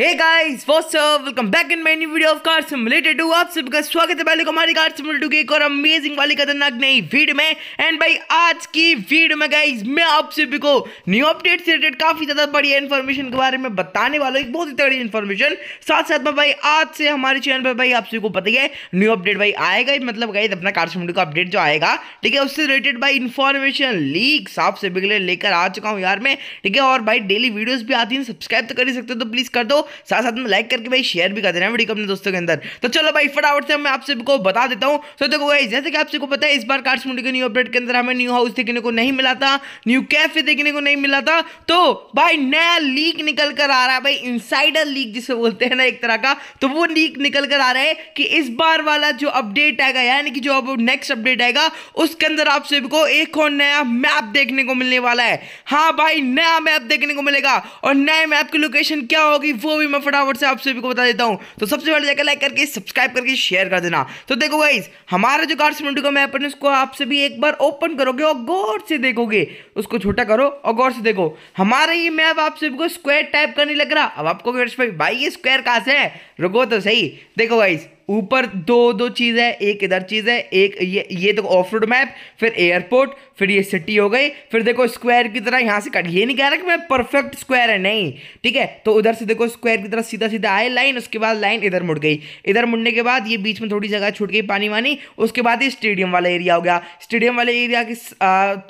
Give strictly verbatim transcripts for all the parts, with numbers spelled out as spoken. Hey guys what's up, welcome back in my new video of car simulator two. आप सबका स्वागत है पहले को हमारी कार सिमुलेटर टू की एक और अमेजिंग वाली खतरनाक नई वीडियो में। एंड भाई आज की वीडियो में गाइस मैं आप सभी को न्यू अपडेट से रिलेटेड काफी ज्यादा बढ़िया इन्फॉर्मेशन के बारे में बताने वाला हूँ, एक बहुत ही तगड़ी इन्फॉर्मेशन। साथ साथ में भाई आज से हमारे चैनल पर भाई आप सभी को पता ही है न्यू अपडेट भाई आएगा, मतलब गाइस अपना कार सिमुलेटर का अपडेट जो आएगा, ठीक है, उससे रिलेटेड भाई इन्फॉर्मेशन लीक्स आप सभी के लिए लेकर आ चुका हूँ यार मैं, ठीक है। और भाई डेली वीडियोज भी आती है, सब्सक्राइब तो कर ही सकते हो तो प्लीज कर दो, साथ साथ में लाइक करके भाई शेयर भी कर देना वीडियो को अपने दोस्तों के अंदर। तो चलो भाई फटाफट से मैं आप सबको बता देता हूं। तो देखो गाइस, जैसे कि आप सबको पता है इस बार कार सिमुलेटर के न्यू अपडेट के अंदर हमें न्यू हाउस देखने को नहीं मिला था, न्यू कैफे देखने को नहीं मिला था, तो भाई नया लीक निकल कर आ रहा है भाई, इनसाइडर लीक जिसे बोलते हैं ना एक तरह का, तो वो लीक निकल कर आ रहा है कि इस बार वाला जो अपडेट आएगा यानी कि जो अब नेक्स्ट अपडेट आएगा उसके अंदर आप सबको एक और नया मैप देखने को मिलने वाला है। हाँ भाई नया मैप देखने को मिलेगा और नए मैप की लोकेशन क्या होगी वो भी मैं फटाफट से आप सभी को बता देता हूं। तो सबसे पहले जाकर लाइक करके सब्सक्राइब करके शेयर कर देना। तो देखो गाइस हमारा जो कार सिमुलेटर का मैप है उसको आप सभी एक बार ओपन करोगे और गौर से देखोगे, उसको छोटा करो और गौर से देखो। हमारा ये मैप आप सभी को स्क्वायर टाइप का नहीं लग रहा, अब आपको भाई ये स्क्वायर कहां से है, रुको तो सही। देखो गाइस ऊपर दो दो चीज़ है, एक इधर चीज़ है, एक ये ये देखो ऑफ रोड मैप, फिर एयरपोर्ट, फिर ये सिटी हो गई, फिर देखो स्क्वायर की तरह यहाँ से कट। ये नहीं कह रहा कि मैं परफेक्ट स्क्वायर है, नहीं, ठीक है। तो उधर से देखो स्क्वायर की तरह सीधा सीधा आए लाइन, उसके बाद लाइन इधर मुड़ गई, इधर मुड़ने के बाद ये बीच में थोड़ी जगह छूट गई पानी वानी, उसके बाद ये स्टेडियम वाला एरिया हो गया। स्टेडियम वाले एरिया की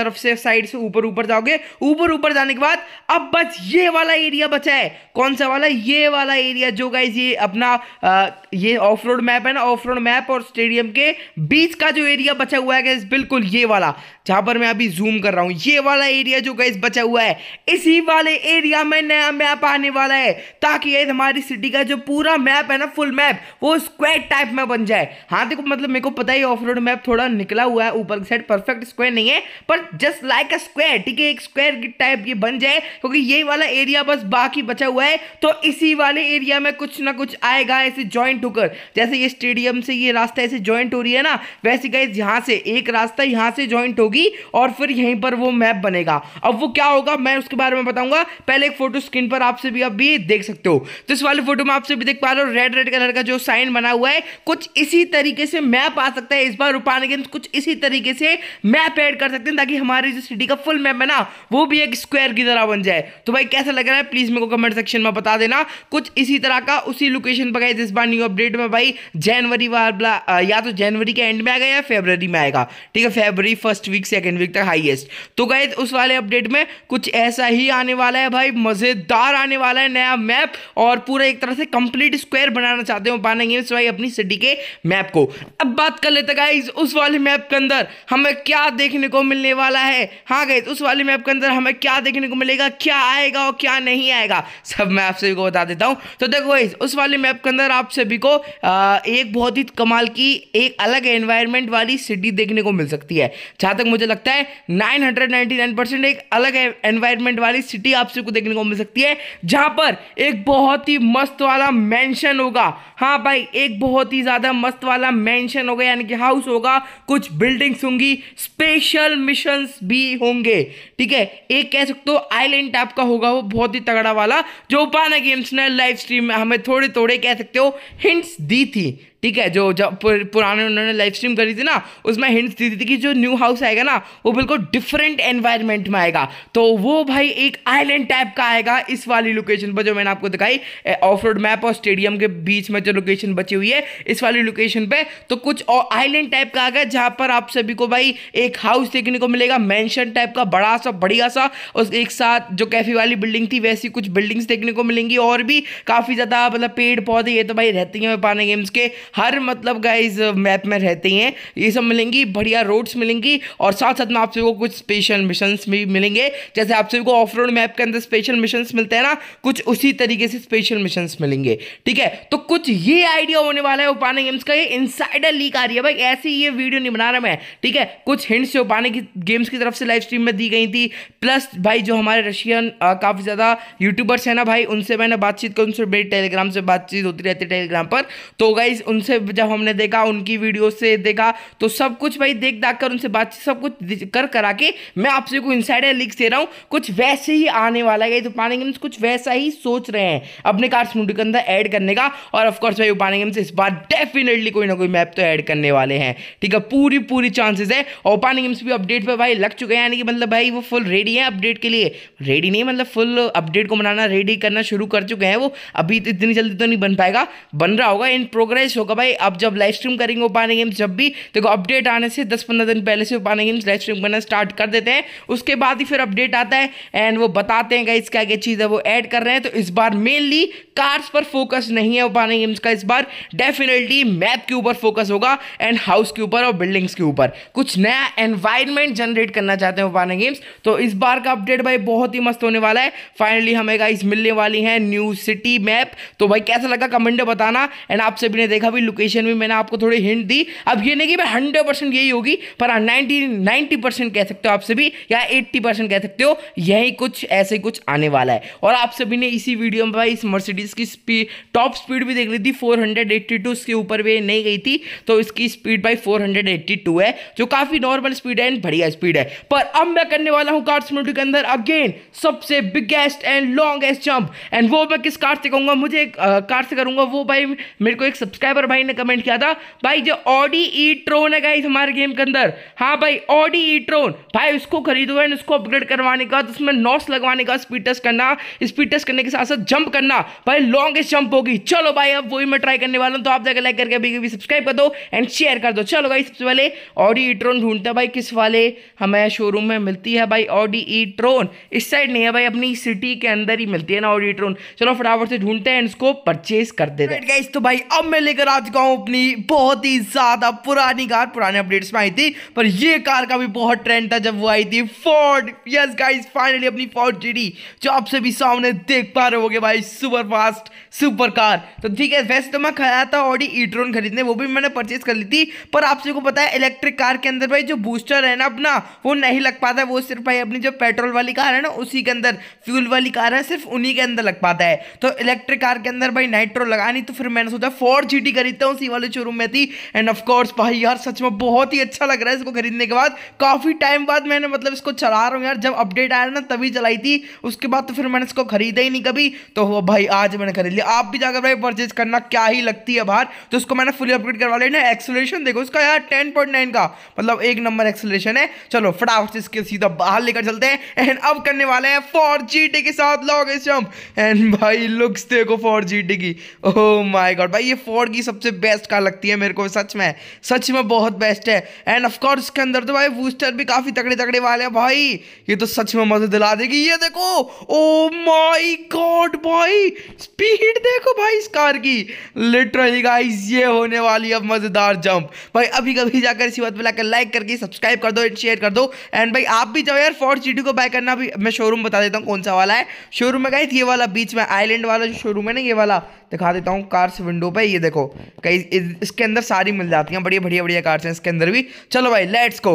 तरफ से साइड से ऊपर ऊपर जाओगे, ऊपर ऊपर जाने के बाद अब बस ये वाला एरिया बचा है। कौन सा वाला, ये वाला एरिया जो गाइस ये अपना ये ऑफ रोड मैप है ना, ऑफ रोड मैप और स्टेडियम के बीच का जो एरिया बचा हुआ है गाइस, बिल्कुल ये वाला जहां पर मैं अभी जूम कर रहा हूं, ये वाला एरिया जो गाइस बचा हुआ है, इसी वाले एरिया में नया मैप आने वाला है, ताकि गाइस हमारी सिटी का जो पूरा मैप है ना, फुल मैप, वो स्क्वायर टाइप में बन जाए। हाँ देखो मतलब मेरे को पता ही ऑफ रोड मैप थोड़ा निकला हुआ है ऊपर की साइड, परफेक्ट स्क्वायर नहीं है पर जस्ट लाइक अ स्क्वायर, ठीक है, एक स्क्वायर की टाइप ये बन जाए, क्योंकि ये वाला एरिया बस बाकी बचा हुआ है। तो इसी वाले एरिया में कुछ ना कुछ आएगा ऐसे ज्वाइंट होकर, जैसे ये स्टेडियम से ये रास्ता ऐसे जॉइंट हो रही है ना, वैसे गाइस यहां से एक रास्ता यहां से जॉइंट होगी और फिर यहीं पर वो मैप बनेगा। अब वो क्या होगा मैं उसके बारे में बताऊंगा, पहले एक फोटो स्क्रीन पर आपसे भी अभी देख सकते हो। तो इस वाले फोटो में आपसे भी देख पा रहे हो रेड रेड कलर का जो साइन बना हुआ है, कुछ इसी तरीके से मैप आ सकता है इस बार। रूपाने गेम्स कुछ इसी तरीके से मैप ऐड कर सकते हैं ताकि हमारी जो सिटी का फुल मैप है ना वो भी एक स्क्वायर की तरह बन जाए। तो भाई कैसा लग रहा है प्लीज मेरे को कमेंट सेक्शन में बता देना। कुछ इसी तरह का उसी लोकेशन पर गाइस इस बार न्यू अपडेट में भाई जनवरी वाला, या तो जनवरी के एंड में आएगा या फरवरी में आएगा, ठीक है, फरवरी फर्स्ट वीक सेकंड वीक तक हाईएस्ट। तो गाइस उस वाले अपडेट में कुछ ऐसा ही आने वाला है भाई, मजेदार आने वाला है नया मैप, और पूरा एक तरह से कंप्लीट स्क्वायर बनाना चाहते हो पाने गेम्स भाई अपनी सिटी के मैप को। अब बात कर लेते गाइस उस वाले मैप के अंदर हमें क्या देखने को मिलने वाला है। हाँ गाइस उस वाले मैप के अंदर हमें क्या देखने को मिलेगा, क्या आएगा और क्या नहीं आएगा, सब मैं आप सभी को बता देता हूँ। तो देखो गाइस उस वाले मैप के अंदर आप सभी को आ, एक बहुत ही कमाल की एक अलग एनवायरनमेंट वाली सिटी देखने को मिल सकती है। जहाँ तक मुझे लगता है नौ सौ निन्यानवे परसेंट एक अलग एनवायरनमेंट वाली सिटी आप सबको देखने को मिल सकती है, जहाँ पर एक बहुत ही मस्त वाला मेंशन होगा। हाँ भाई एक बहुत ही ज़्यादा मस्त वाला मेंशन होगा, यानी कि हाउस होगा, कुछ बिल्डिंग्स होंगी, स्पेशल मिशंस भी होंगे, ठीक है, एक कह सकते हो आइलैंड टाइप का होगा वो बहुत ही तगड़ा वाला, जो रूपाने गेम्स ने लाइव स्ट्रीम में हमें थोड़े थोड़े कह सकते हो हिंट्स दी थी, ठीक है, जो जब पुराने उन्होंने लाइव स्ट्रीम करी थी ना उसमें हिंट्स दी थी कि जो न्यू हाउस आएगा ना वो बिल्कुल डिफरेंट एनवायरनमेंट में आएगा। तो वो भाई एक आइलैंड टाइप का आएगा इस वाली लोकेशन पर जो मैंने आपको दिखाई, ऑफ रोड मैप और स्टेडियम के बीच में जो लोकेशन बची हुई है इस वाली लोकेशन पे, तो कुछ और आइलैंड टाइप का आएगा जहाँ पर आप सभी को भाई एक हाउस देखने को मिलेगा, मैंशन टाइप का बड़ा सा बढ़िया सा, और एक साथ जो कैफे वाली बिल्डिंग थी वैसी कुछ बिल्डिंग्स देखने को मिलेंगी, और भी काफ़ी ज़्यादा मतलब पेड़ पौधे ये तो भाई रहती हैं पाने गेम्स के हर मतलब गाइस मैप में रहते हैं, ये सब मिलेंगी, बढ़िया रोड्स मिलेंगी, और साथ साथ में आप सभी को कुछ स्पेशल मिशंस भी मिलेंगे। जैसे आप सभी को ऑफ रोड मैप के अंदर स्पेशल मिशंस मिलते हैं ना, कुछ उसी तरीके से स्पेशल मिशंस मिलेंगे, ठीक है। तो कुछ ये आइडिया होने वाला है रूपाने गेम्स का, ये इनसाइडर लीक आ रही है भाई, ऐसी ये वीडियो नहीं बना रहा मैं, ठीक है। कुछ हिंट्स रूपाने गेम्स की तरफ से लाइव स्ट्रीम में दी गई थी, प्लस भाई जो हमारे रशियन काफ़ी ज़्यादा यूट्यूबर्स हैं ना भाई, उनसे मैंने बातचीत कर, उनसे मेरी टेलीग्राम से बातचीत होती रहती है टेलीग्राम पर, तो गाइज उनसे उनसे जब हमने देखा, उनकी वीडियो से देखा, तो सब कुछ भाई देख दाख कर उनसे बातचीत सब कुछ कर करा के मैं आपसे कोई इनसाइडर लीक्स दे रहा हूँ। कुछ वैसे ही आने वाला है, तो रूपाने गेम्स कुछ वैसा ही सोच रहे हैं अपने कार सिमुलेटर के अंदर ऐड करने का। और ऑफकोर्स भाई रूपाने गेम्स इस बार डेफिनेटली कोई ना कोई मैप तो ऐड करने वाले हैं, ठीक है, पूरी पूरी चांसेस है। और रूपाने गेम्स भी अपडेट पर भाई लग चुके हैं, यानी कि मतलब भाई वो फुल रेडी है अपडेट के लिए। रेडी नहीं मतलब फुल अपडेट को बनाना, रेडी करना शुरू कर चुके हैं वो। अभी इतनी जल्दी तो नहीं बन पाएगा, बन रहा होगा, इन प्रोग्रेस होगा भाई। अब जब लाइव स्ट्रीम करेंगे रूपाने गेम्स, जब भी देखो अपडेट आने से दस पंद्रह दिन पहले से रूपाने गेम्स लाइव स्ट्रीम करना स्टार्ट कर देते हैं, उसके बाद ही फिर अपडेट आता है एंड वो बताते हैं क्या क्या चीज है वो ऐड कर रहे हैं। तो इस बार मेनली कार्स पर फोकस नहीं है रूपाने गेम्स का, इस बार डेफिनेटली मैप के ऊपर फोकस होगा एंड हाउस के ऊपर और बिल्डिंग्स के ऊपर। कुछ नया एनवायरनमेंट जनरेट करना चाहते हैं रूपाने गेम्स, तो इस बार का अपडेट भाई बहुत ही मस्त होने वाला है। फाइनली हमें गाइस मिलने वाली है न्यू सिटी मैप, तो भाई कैसा लगा कमेंट में बताना। एंड आप सभी ने देखा भी, लोकेशन भी मैंने आपको थोड़ी हिंट दी। अब ये नहीं कि भाई हंड्रेड परसेंट यही होगी, पर नाइनटी नाइनटी परसेंट कह सकते हो आप सभी, या एट्टी परसेंट कह सकते हो, यही कुछ ऐसे कुछ आने वाला है। और आप सभी ने इसी वीडियो में भाई इस मर्सिडीज की स्पीड, टॉप स्पीड भी देख ली थी फोर एट्टी टू, इसके ऊपर भी नहीं गई थी, तो इसकी स्पीड भाई फोर एट्टी टू है, जो काफी नॉर्मल स्पीड है, बढ़िया स्पीड है। पर अब मैं करने वाला हूं कार सिमुलेटर के अंदर अगेन सबसे biggest and longest jump, and वो मैं किस कार से करूंगा, मुझे एक आ, कार से करूंगा। वो भाई मेरे को एक सब्सक्राइबर भाई ने कमेंट किया था भाई, जो ऑडी ई-ट्रॉन है गाइस हमारे गेम के अंदर, हाँ भाई ऑडी ई-ट्रॉन भाई उसको खरीदो एंड उसको अपग्रेड करवाने का, उसमें नॉस लगवाने का, स्पीड टेस्ट करना, स्पीड टेस्ट करने के साथ साथ जंप करना, भाई लॉन्गेस्ट जंप होगी। चलो भाई अब वही मैं ट्राई करने वाला हूं, तो आप जाकर लाइक करके भी सब्सक्राइब कर दो एंड शेयर कर दो। चलो भाई सबसे पहले ऑडी ई-ट्रॉन ढूंढते हैं भाई, किस वाले हमें शोरूम में मिलती है भाई ऑडी ई-ट्रॉन। इस साइड नहीं है भाई, अपनी सिटी के अंदर ही मिलती है ना ऑडी ई-ट्रॉन। चलो फटाफट से ढूंढते हैं, इसको परचेज कर देते हैं गाइस। तो भाई अब मैं लेकर आ चुका हूं अपनी बहुत ही ज्यादा पुरानी कार, पुराने अपडेट्स में आई थी, पर यह कार का भी बहुत ट्रेंड था जब वो आई थी, फोर्ड। यस गाइस फाइनली अपनी फोर्ड जीटी, जो आप सभी सामने देख पा रहे होगे भाई, सुपर फास्ट सुपर कार। तो ठीक है, वैसे तो मैं खाया था ऑडी ई-ट्रॉन खरीदने, वो भी मैंने परचेज कर ली थी, पर आप सबको पता है इलेक्ट्रिक कार के अंदर भाई जो बूस्टर है ना अपना, वो नहीं लग पाता है, वो सिर्फ भाई अपनी जो पेट्रोल वाली कार है ना उसी के अंदर, फ्यूल वाली कार है सिर्फ उन्हीं के अंदर लग पाता है। तो इलेक्ट्रिक कार के अंदर भाई नाइट्रो लगानी, तो फिर मैंने सोचा फोर्ड जीटी खरीदता हूँ, उसी वाले शोरूम में थी। एंड ऑफकोर्स भाई यार सच में बहुत ही अच्छा लग रहा है इसको खरीदने के बाद, काफी टाइम बाद मैंने मतलब इसको चला रहा हूँ यार, जब अपडेट आया ना तभी चलाई थी, उसके बाद तो फिर मैंने इसको खरीदा ही नहीं कभी, तो वो भाई आज मैंने खरीद लिया। आप भी जाकर भाई परचेज करना, क्या ही लगती है बाहर। तो इसको मैंने फुल अपग्रेड करवा लिया ना, एक्सेलरेशन देखो इसका यार टेन पॉइंट नाइन का, मतलब एक नंबर एक्सेलरेशन है। चलो फटाफट से इसके सीधा बाहर लेकर चलते हैं एंड अब करने वाले हैं फोर्ड जीटी के साथ लॉन्गेस्ट जंप। एंड भाई लुक्स देखो फोर्ड जीटी की, ओह माय गॉड भाई ये फोर्ड की सबसे बेस्ट कार लगती है मेरे को, सच में सच में बहुत बेस्ट है। एंड ऑफ कोर्स इसके अंदर तो भाई बूस्टर भी काफी तगड़े तगड़े वाले हैं भाई, ये तो सच में मजे दिला देगी। ये देखो ओह माय गॉड भाई स्पीड देखो भाई इस कार की, लिटरली गाइस ये होने वाली अब मजेदार जंप। भाई अभी कभी जाकर इसी बात पे लाकर लाइक करके सब्सक्राइब कर दो एंड शेयर कर दो। एंड भाई आप भी जाओ यार फोर्ड जीटी को बाय करना। अभी मैं शोरूम बता देता हूँ कौन सा वाला है। शोरूम में गाइस ये वाला बीच में आइलैंड वाला जो शोरूम है ना, ये वाला दिखा देता हूँ कार्स विंडो पे। ये देखो कई इसके अंदर सारी मिल जाती हैं, बढ़िया बढ़िया बढ़िया कार्स हैं इसके अंदर भी। चलो भाई लेट्स गो,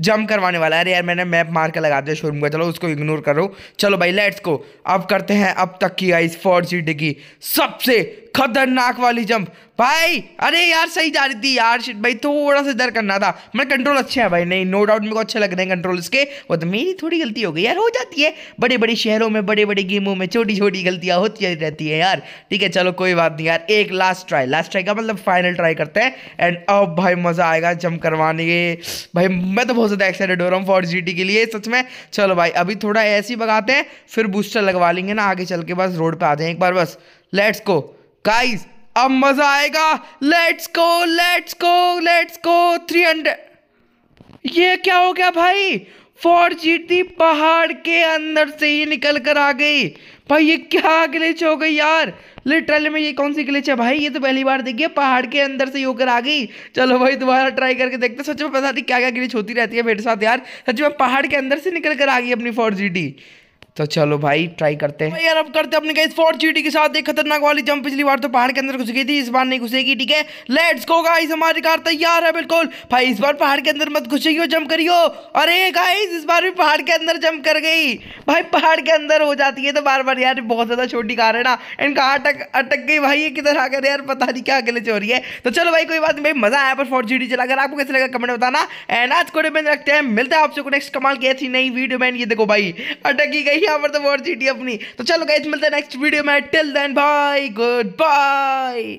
जंप करवाने वाला है। अरे यार मैंने मैप मार के लगा दिया शोरूम का, चलो उसको इग्नोर करो। चलो भाई लेट्स गो, अब करते हैं अब तक की गाइस फोर्ड जीटी की सबसे खतरनाक वाली जंप भाई। अरे यार सही जा रही थी यार, शिट भाई थोड़ा सा डर करना था। मैं कंट्रोल अच्छे हैं भाई, नहीं नो डाउट मेरे को अच्छे लग रहे हैं कंट्रोल इसके, वो तो मेरी थोड़ी गलती हो गई यार, हो जाती है बड़े बड़े शहरों में, बड़े बड़े गेमों में छोटी छोटी गलतियाँ होती रहती है यार। ठीक है चलो कोई बात नहीं यार, एक लास्ट ट्राई, लास्ट ट्राई का मतलब फाइनल ट्राई करते हैं। एंड अब भाई मज़ा आएगा जंप करवाने के, भाई मैं तो बहुत ज़्यादा एक्साइटेड हो रहा हूँ फोर्ड जीटी के लिए सच में। चलो भाई अभी थोड़ा ऐसे ही भगाते हैं, फिर बूस्टर लगवा लेंगे ना आगे चल के, बस रोड पर आ जाए एक बार बस। लेट्स गो गाइस अब मजा आएगा, let's go let's go let's go. Three hundred, ये क्या हो गया भाई, फोर्ड जीटी पहाड़ के अंदर से ही निकल कर आ गई भाई। ये क्या ग्लिच हो गई यार, लिटरली में ये कौन सी ग्लिच है भाई, ये तो पहली बार देखिए पहाड़ के अंदर से होकर आ गई। चलो भाई दोबारा ट्राई करके देखते, सच में पता नहीं क्या क्या ग्लिच होती रहती है मेरे साथ यार, सच में पहाड़ के अंदर से निकल कर आ गई अपनी फोर्ड जीटी। तो चलो भाई ट्राई करते हैं यार। अब करते अपने गाइस फोर्ड जीटी के साथ एक खतरनाक वाली जंप। पिछली बार तो पहाड़ के अंदर घुस गई थी, इस बार नहीं घुसेगी। ठीक है, लेट्स गो गाइस, हमारी कार तैयार है बिल्कुल। भाई इस बार पहाड़ के अंदर मत घुसेगी, जंप करियो। अरे गाइस इस बार भी पहाड़ के अंदर जंप कर गई। भाई पहाड़ के अंदर हो जाती है तो बार बार यार, बहुत ज्यादा छोटी कार है ना, इनका अटक अटक गई भाई। ये किधर आ गए यार, पता नहीं क्या गलत हो रही है। तो चलो भाई कोई बात नहीं, भाई मजा आया पर फोर्ड जीटी चलाकर। आपको कैसे लगा कमेंट बताना, एंड आज को डिपेंड रखते हैं। मिलते हैं आपसे नेक्स्ट कमाल की थी नई वीडियो में। ये देखो भाई अटक ही गई पर तो फोर्ड जीटी अपनी। तो चलो गाइस मिलते हैं नेक्स्ट वीडियो में। Till then bye, good bye.